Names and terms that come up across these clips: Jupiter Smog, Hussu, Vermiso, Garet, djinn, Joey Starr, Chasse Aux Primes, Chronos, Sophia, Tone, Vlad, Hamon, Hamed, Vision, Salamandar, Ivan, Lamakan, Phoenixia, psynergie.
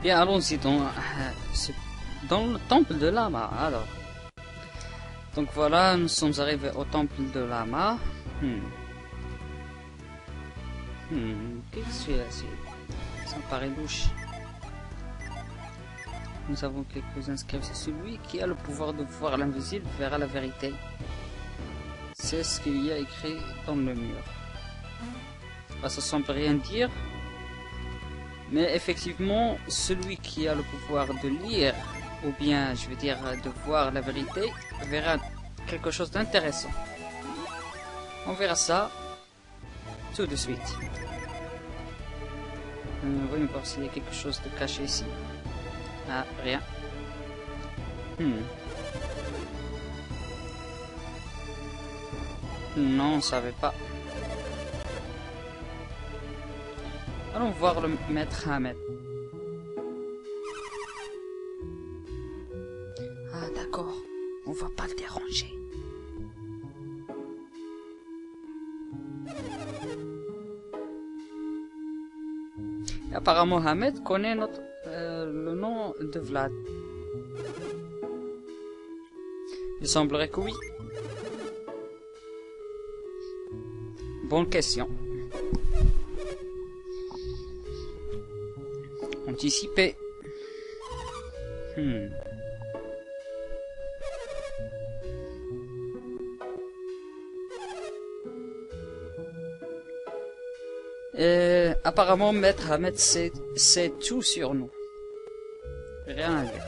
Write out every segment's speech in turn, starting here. Bien, allons-y dans le temple de Lama, alors. Donc voilà, nous sommes arrivés au temple de Lama. Qu'est-ce que c'est? Ça me paraît louche. Nous avons quelques inscriptions. Celui qui a le pouvoir de voir l'invisible verra la vérité. C'est ce qu'il y a écrit dans le mur. Bah, ça semble rien dire. Mais effectivement, celui qui a le pouvoir de lire, ou bien je veux dire de voir la vérité, verra quelque chose d'intéressant. On verra ça tout de suite. Voyons voir s'il y a quelque chose de caché ici. Ah, rien. Non, on ne savait pas. Allons voir le maître Hamed. Ah d'accord, on va pas le déranger. Et apparemment Hamed connaît notre, le nom de Vlad. Il semblerait que oui. Bonne question. Anticiper. Apparemment, Maître Hamed sait tout sur nous. Rien à dire.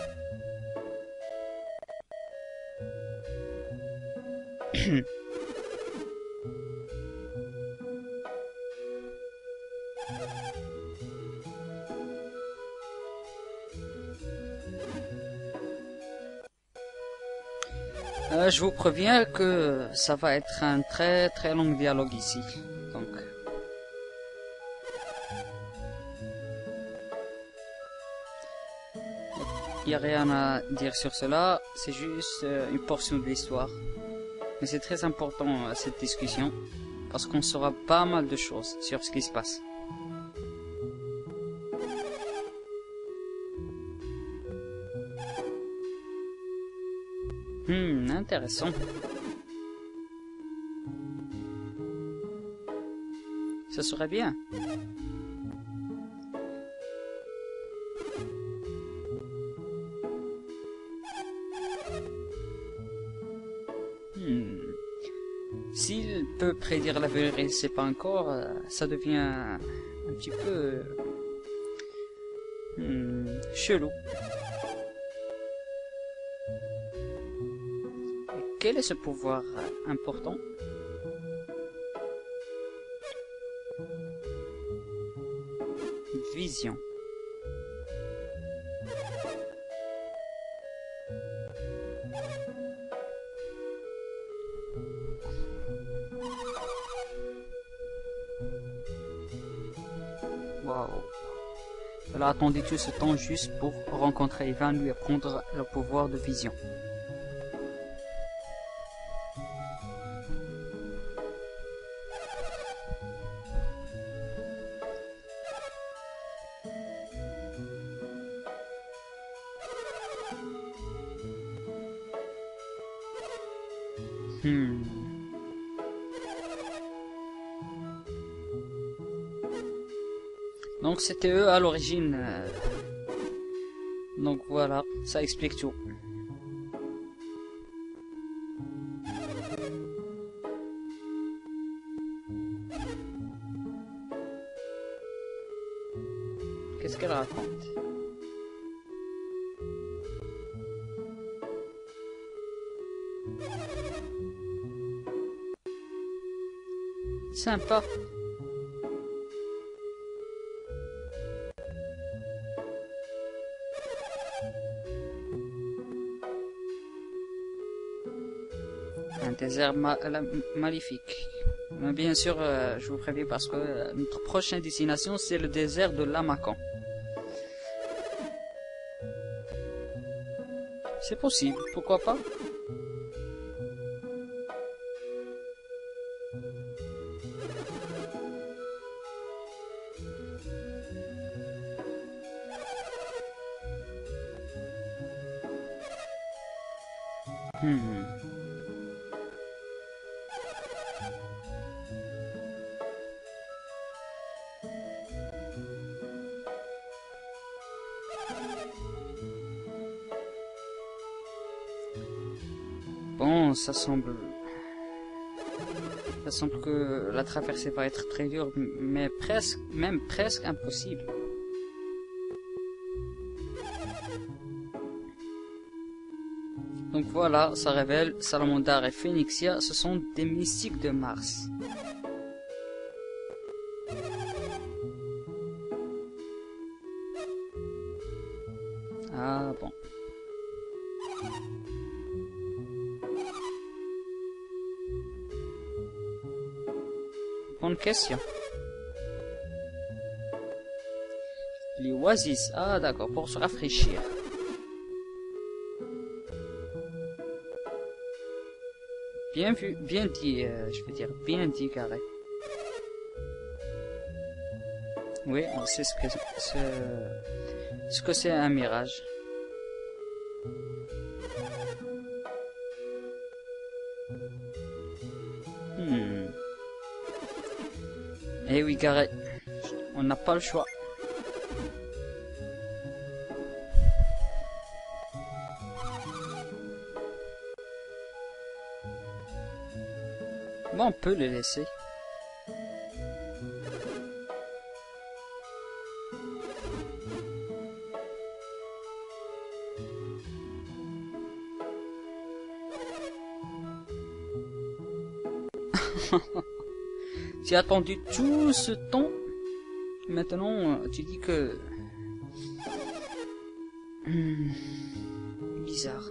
Je vous préviens que ça va être un très long dialogue ici. Donc. Il n'y a rien à dire sur cela, c'est juste une portion de l'histoire. Mais c'est très important cette discussion, parce qu'on saura pas mal de choses sur ce qui se passe. Intéressant. Ça serait bien. S'il peut prédire la vérité, c'est pas encore, ça devient un petit peu chelou. Quel est ce pouvoir important? Vision. Waouh. Elle a attendu tout ce temps juste pour rencontrer Ivan, lui apprendre le pouvoir de vision. Donc c'était eux à l'origine. Donc voilà, ça explique tout. Qu'est-ce qu'elle raconte? Sympa. Un désert maléfique. Mais bien sûr, je vous préviens parce que notre prochaine destination, c'est le désert de Lamakan. C'est possible, pourquoi pas? Bon, ça semble que la traversée va être très dure, mais presque impossible. Donc voilà, ça révèle Salamandar et Phoenixia, ce sont des mystiques de Mars. Ah bon. Bonne question. Les oasis, ah d'accord, pour se rafraîchir. Bien vu, bien dit, je veux dire, bien dit, Garet. Oui, on sait ce que c'est un mirage. Eh oui, Garet, on n'a pas le choix. On peut les laisser. Tu as attendu tout ce temps. Maintenant, tu dis que... Bizarre.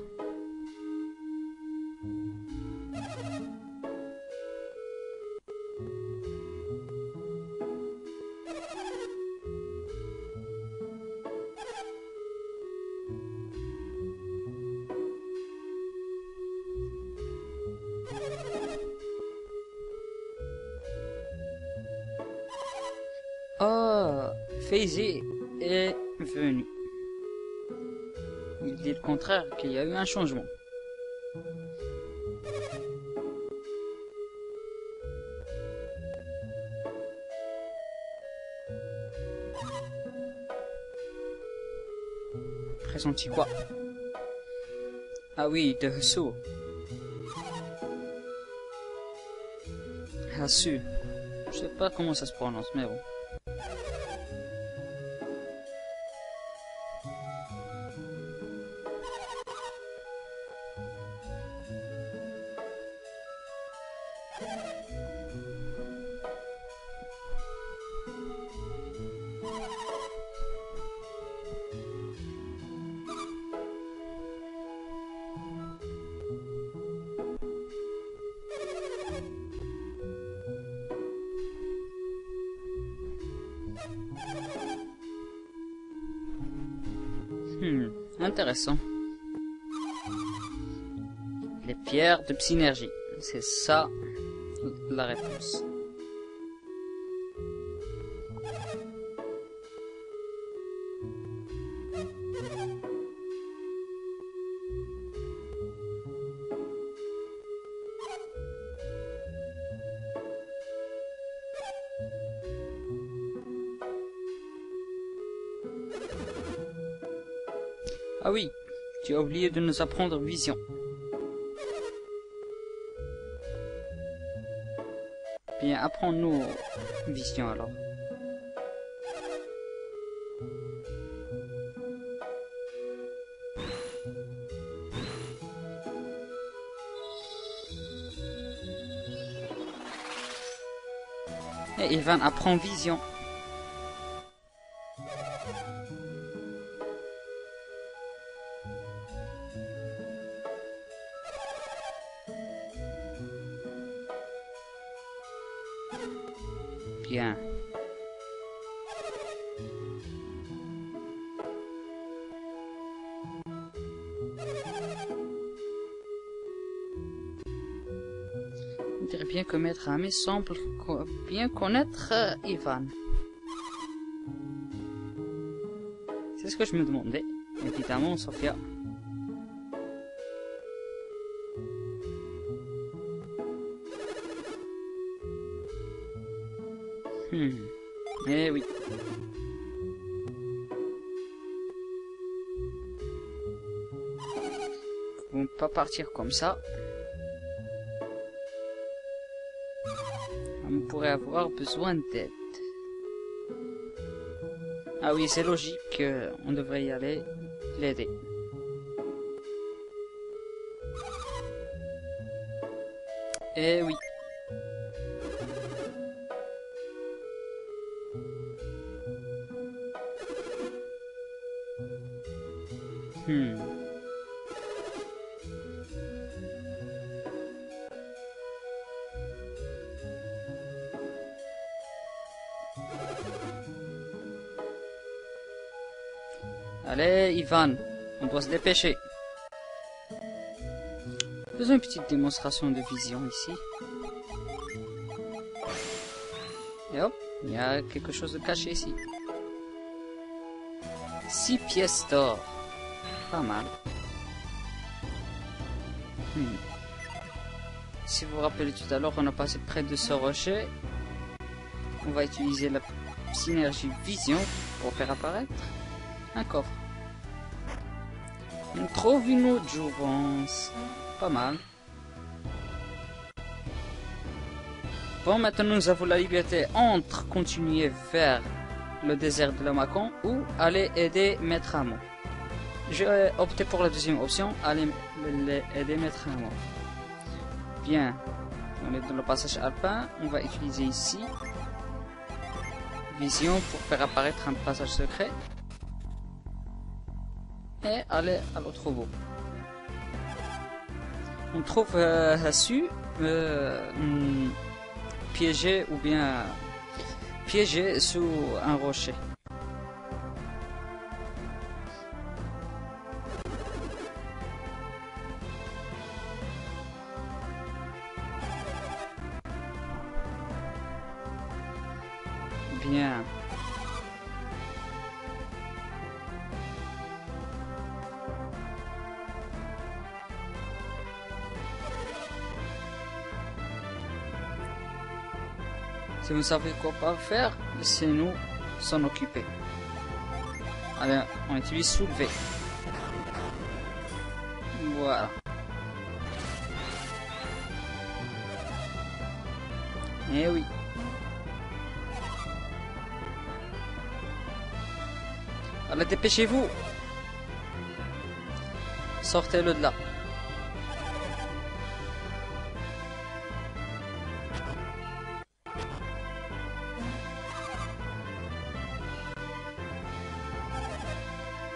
Faisé est venu. Il dit le contraire, qu'il y a eu un changement. Pressenti quoi? Ah oui, de Hussu. Hussu. Je sais pas comment ça se prononce, mais bon. Intéressant. Les pierres de psynergie. C'est ça la réponse. Ah oui, tu as oublié de nous apprendre vision. Bien, apprends-nous vision alors. Et Ivan apprend vision. Bien. On dirait bien que Maître Hamé semble bien connaître Ivan. C'est ce que je me demandais, évidemment, Sophia. Eh oui. On ne peut pas partir comme ça. On pourrait avoir besoin d'aide. Ah oui, c'est logique, on devrait y aller l'aider. Eh oui. Allez, Ivan, on doit se dépêcher. Faisons une petite démonstration de vision ici. Et hop, il y a quelque chose de caché ici. 6 pièces d'or. Pas mal. Si vous vous rappelez tout à l'heure, on a passé près de ce rocher. On va utiliser la synergie vision pour faire apparaître un coffre. On trouve une autre jouvence. Pas mal. Bon, maintenant nous avons la liberté entre continuer vers le désert de Lamakan ou aller aider Maître Hamon. J'ai opté pour la deuxième option, aller aider Maître Hamon. Bien, on est dans le passage alpin, on va utiliser ici vision pour faire apparaître un passage secret. Et aller à l'autre bout. On trouve Hussu piégé ou bien piégé sous un rocher. Bien. Si vous savez quoi pas faire, c'est nous s'en occuper. Allez, on utilise soulever. Voilà. Eh oui. Allez, dépêchez-vous. Sortez-le de là.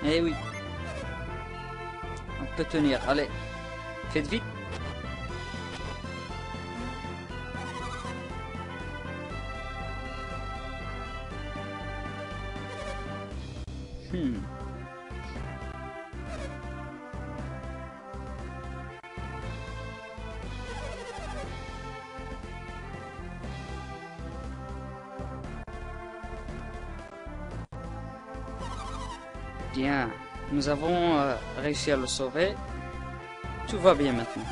Eh oui. On peut tenir. Allez. Faites vite. Bien, nous avons réussi à le sauver. Tout va bien maintenant.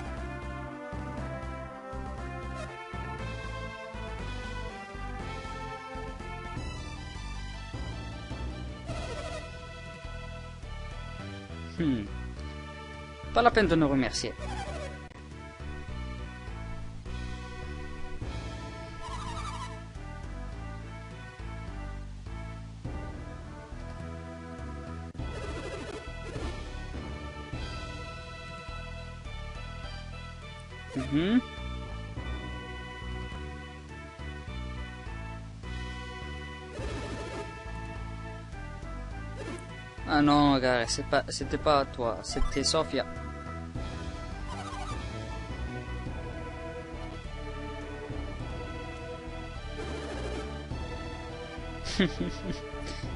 Pas la peine de nous remercier. Ah non, Garet, c'était pas toi, c'était Sophia.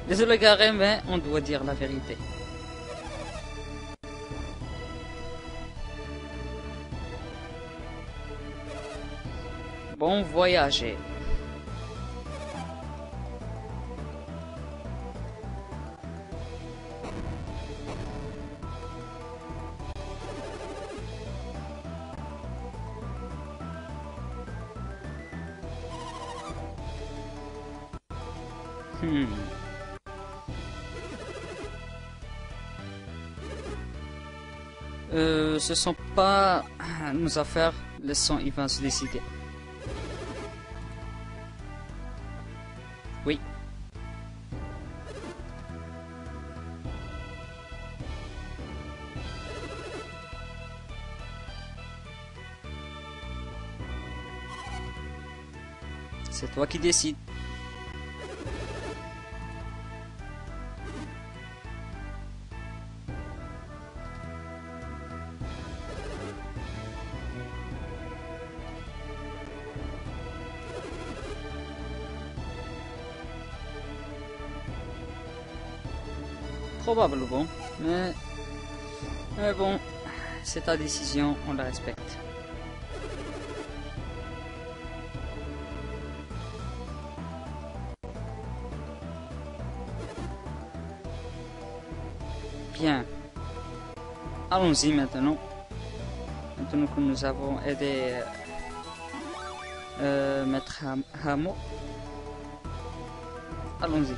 Désolé Garet, mais on doit dire la vérité. Bon voyage. plus. Ce ne sont pas nos affaires, laissons Ivan se décider. Oui. C'est toi qui décides. Probablement, mais bon, c'est ta décision, on la respecte. Bien, allons-y maintenant. Maintenant que nous avons aidé Maître Hamon, allons-y.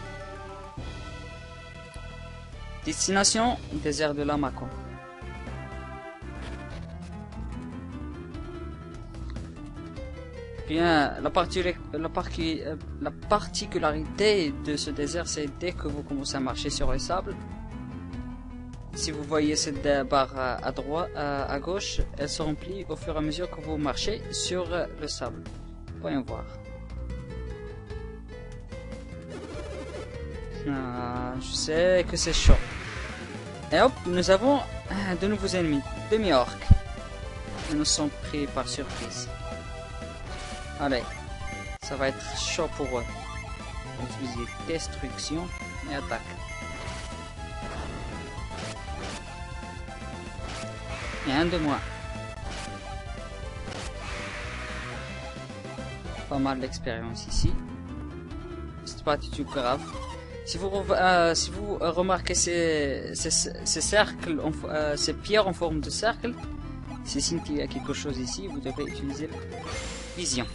Destination, désert de Lamakan. Bien, la particularité de ce désert, c'est dès que vous commencez à marcher sur le sable. Si vous voyez cette barre à droite, à gauche, elle se remplit au fur et à mesure que vous marchez sur le sable. Voyons voir. Ah, je sais que c'est chaud. Et hop, nous avons de nouveaux ennemis, demi-orques. Ils nous sont pris par surprise. Allez, ça va être chaud pour eux. On va utiliser destruction et attaque. Et un de moins. Pas mal d'expérience ici. C'est pas du tout grave. Si vous remarquez ces cercles, ces pierres en forme de cercle, c'est signe qu'il y a quelque chose ici, vous devez utiliser vision.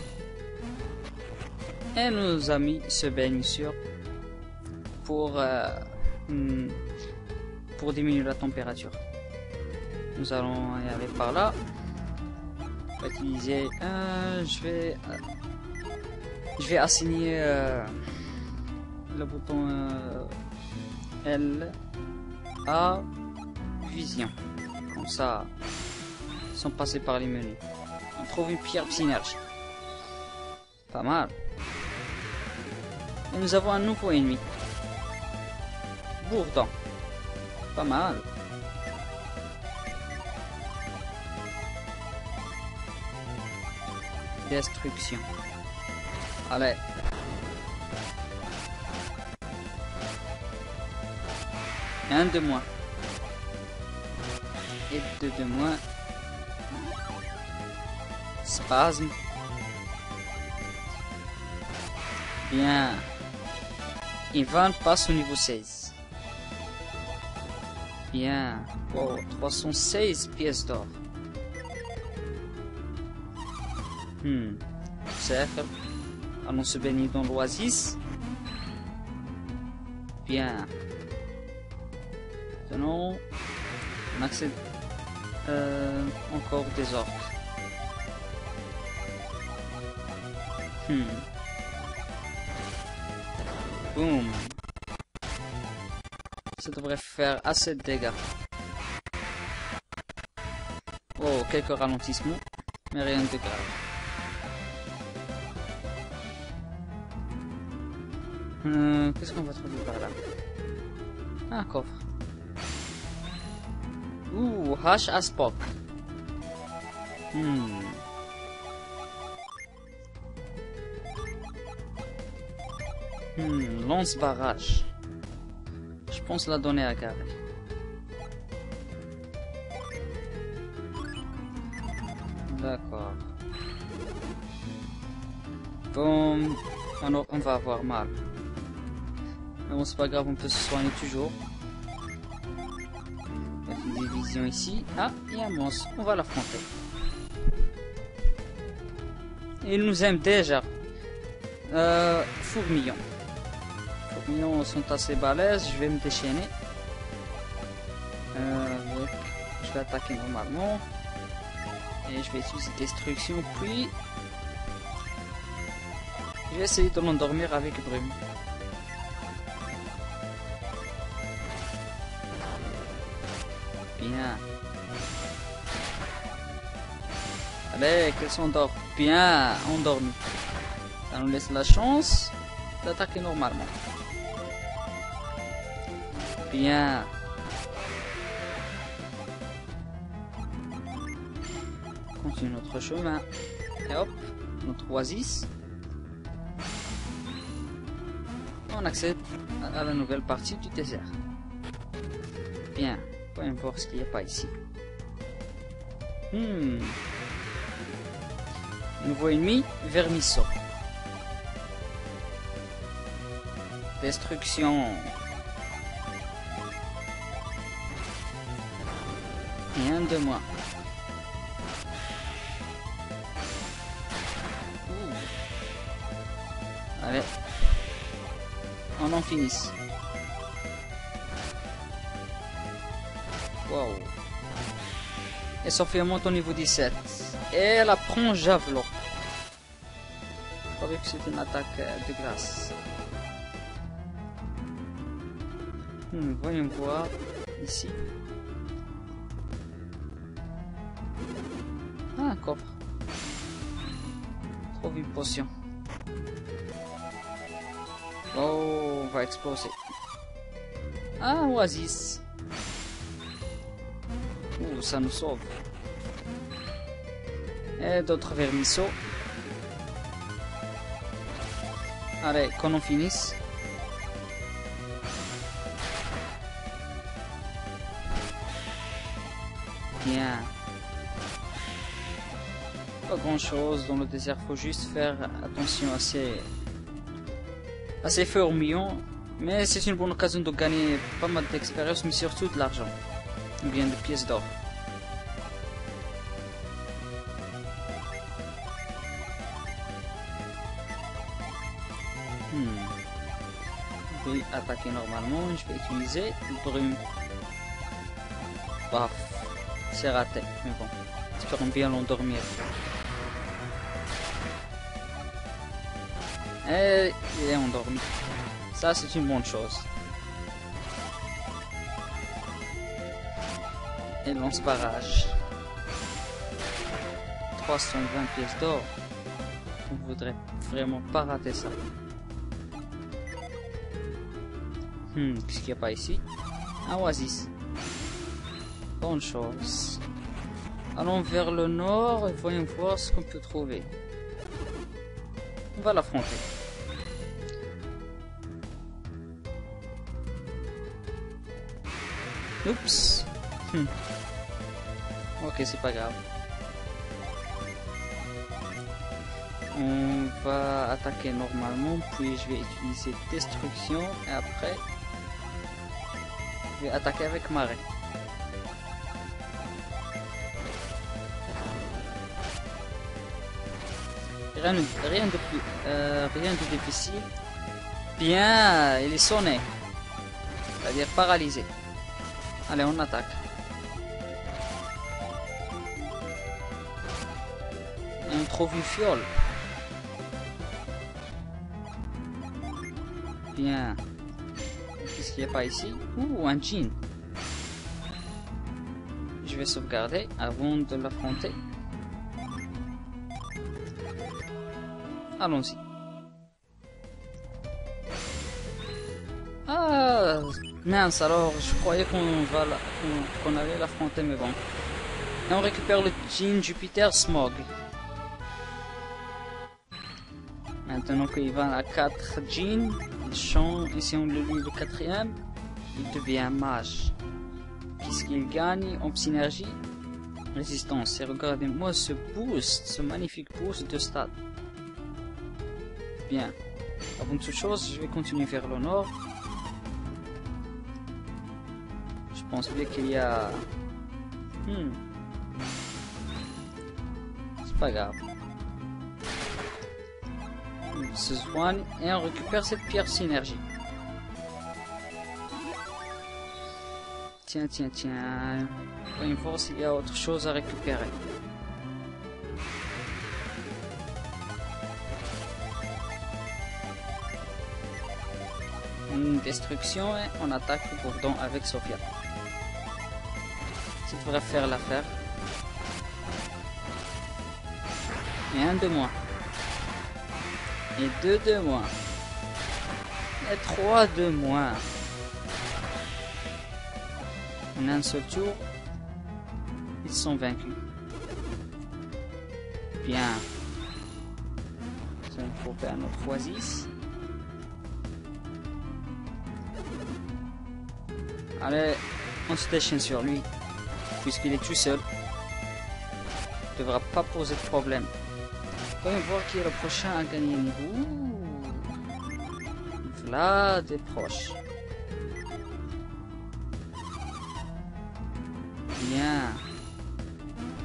Et nos amis se baignent sur pour diminuer la température. Nous allons y aller par là. On va utiliser, je vais assigner le bouton L à vision, comme ça sans passer par les menus on trouve une pierre psynergie, pas mal. Et nous avons un nouveau ennemi, bourdon, pas mal. Destruction, allez. Un de moins. Et deux de moins. Spasme. Bien. Ivan passe au niveau 16. Bien. Wow, 316 pièces d'or. Cercle. Allons se baigner dans l'oasis. Bien. Maintenant, on accède encore des orques. Boum. Ça devrait faire assez de dégâts. Oh, quelques ralentissements, mais rien de grave. Qu'est-ce qu'on va trouver par là? Un coffre. Ouh, hache à spot. Lance barrage. Je pense la donner à Garet. D'accord. Bon, alors on va avoir mal. Mais bon, c'est pas grave, on peut se soigner toujours. Division ici. Ah, il y a un monstre. On va l'affronter. Il nous aime déjà. Fourmillon. tourbillons sont assez balèzes, je vais me déchaîner. Je vais attaquer normalement. Et je vais utiliser destruction, puis... je vais essayer de m'endormir avec Brume. Bien. Allez, qu'elle s'endort. Bien, endormi. Ça nous laisse la chance d'attaquer normalement. Bien. Continue notre chemin. Et hop, notre oasis. On accède à la nouvelle partie du désert. Bien, peu importe ce qu'il n'y a pas ici. Nouveau ennemi, Vermiso. Destruction. Rien de moi. Allez. On en finisse. Wow. Et Sophia monte au niveau 17. Et elle apprend javelot. Je croyais que c'était une attaque de glace. Voyons voir ici. Ah, un coffre. Trouve une potion. Oh, on va exploser. Ah, oasis. Ouh, ça nous sauve. Et d'autres vermisseaux. Allez, qu'on en finisse. Bien. Pas grand chose dans le désert, faut juste faire attention à ces feux hormillons, mais c'est une bonne occasion de gagner pas mal d'expérience, mais surtout de l'argent, ou bien de pièces d'or. Je vais attaquer normalement, je vais utiliser une brume. Paf, c'est raté, mais bon, espérons bien l'endormir. Et il est endormi. Ça, c'est une bonne chose. Et lance barrage. 320 pièces d'or. On voudrait vraiment pas rater ça. Qu'est-ce qu'il n'y a pas ici? Un oasis. Bonne chose. Allons vers le nord et voyons voir ce qu'on peut trouver. On va l'affronter. Oups. Ok, c'est pas grave. On va attaquer normalement, puis je vais utiliser destruction et après je vais attaquer avec marée. Rien de difficile. Bien, il est sonné. C'est-à-dire paralysé. Allez, on attaque. Et on trouve une fiole. Bien. Qu'est-ce qu'il n'y a pas ici? Ouh, un djinn. Je vais sauvegarder avant de l'affronter. Allons-y. Ah, mince, alors je croyais qu'on allait l'affronter, mais bon. Et on récupère le djinn Jupiter Smog. Maintenant qu'Ivan a 4 djinns, il change, et si on le lit le quatrième, il devient un mage. Qu'est-ce qu'il gagne en psynergie? Résistance. Et regardez-moi ce boost, ce magnifique boost de stade. Bien. Avant toute chose, je vais continuer vers le nord. Je pense bien qu'il y a... C'est pas grave. On se soigne et on récupère cette pierre synergie. Tiens. Pour une fois, s'il y a autre chose à récupérer. Une destruction et on attaque le cordon avec Sophia. Ça devrait faire l'affaire. Et un de moins. Et deux de moins. Et trois de moins. En un seul tour, ils sont vaincus. Bien. Ça nous faut faire notre oasis. Allez, on se déchaîne sur lui. Puisqu'il est tout seul. Il ne devra pas poser de problème. On va voir qui est le prochain à gagner une boue. Vlad est proche. Bien.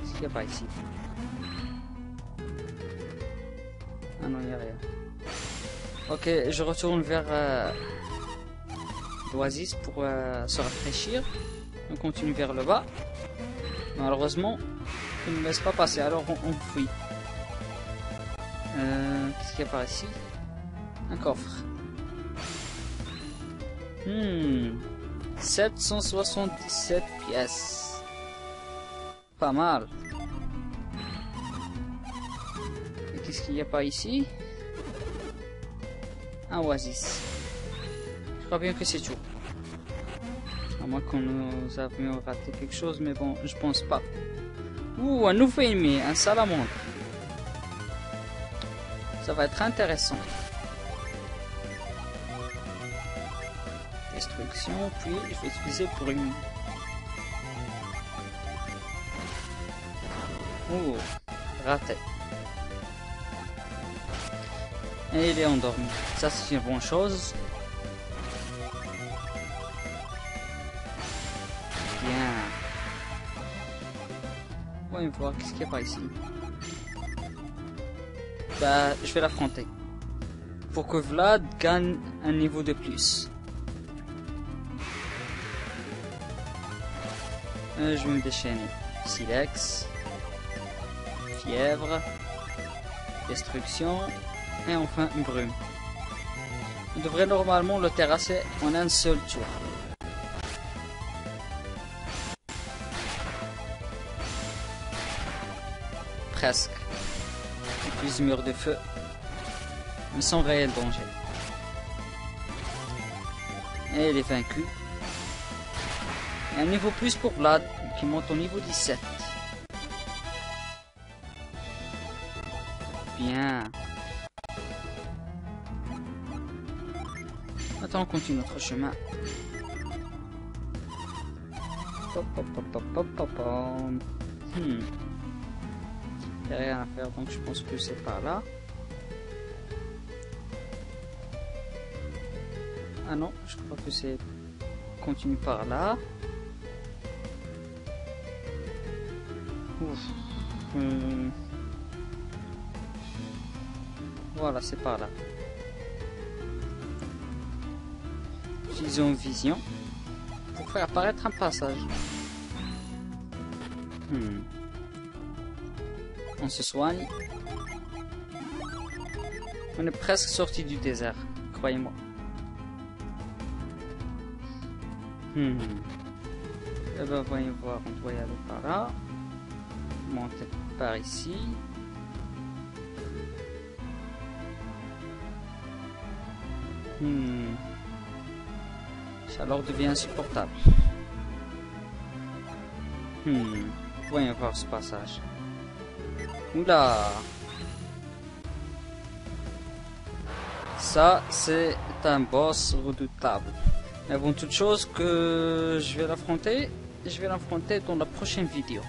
Qu'est-ce qu'il n'y a pas ici? Ah non, il n'y a rien. Ok, je retourne vers l'oasis pour se rafraîchir. On continue vers le bas. Malheureusement, il ne me laisse pas passer, alors on fuit. Qu'est-ce qu'il y a par ici? Un coffre. 777 pièces. Pas mal. Et qu'est-ce qu'il y a par ici? Un oasis. Je crois bien que c'est tout. À moins qu'on nous a raté quelque chose, mais bon, je pense pas. Ouh, un nouveau ennemi, un salamandre. Ça va être intéressant. Destruction, puis il faut utiliser pour une... Ouh, raté. Et il est endormi. Ça, c'est une bonne chose. On va voir qu'est-ce qu'il y a par ici. Bah, je vais l'affronter. Pour que Vlad gagne un niveau de plus. Je vais me déchaîner. Silex. Fièvre. Destruction. Et enfin une brume. On devrait normalement le terrasser en un seul tour. Presque. Et puis mur de feu. Mais sans réel danger. Et il est vaincu. Et un niveau plus pour Vlad qui monte au niveau 17. Bien. Attends, on continue notre chemin. Il n'y a rien à faire, donc je pense que c'est par là. Ah non, je crois que c'est... Continue par là. Ouf. Voilà, c'est par là. Utilisons vision pour faire apparaître un passage. On se soigne. On est presque sorti du désert, croyez-moi. Eh ben, voyons voir, on doit y aller par là. Monter par ici. Ça leur devient insupportable. Voyons voir ce passage. Oula! Ça, c'est un boss redoutable. Mais avant toute chose que je vais l'affronter dans la prochaine vidéo.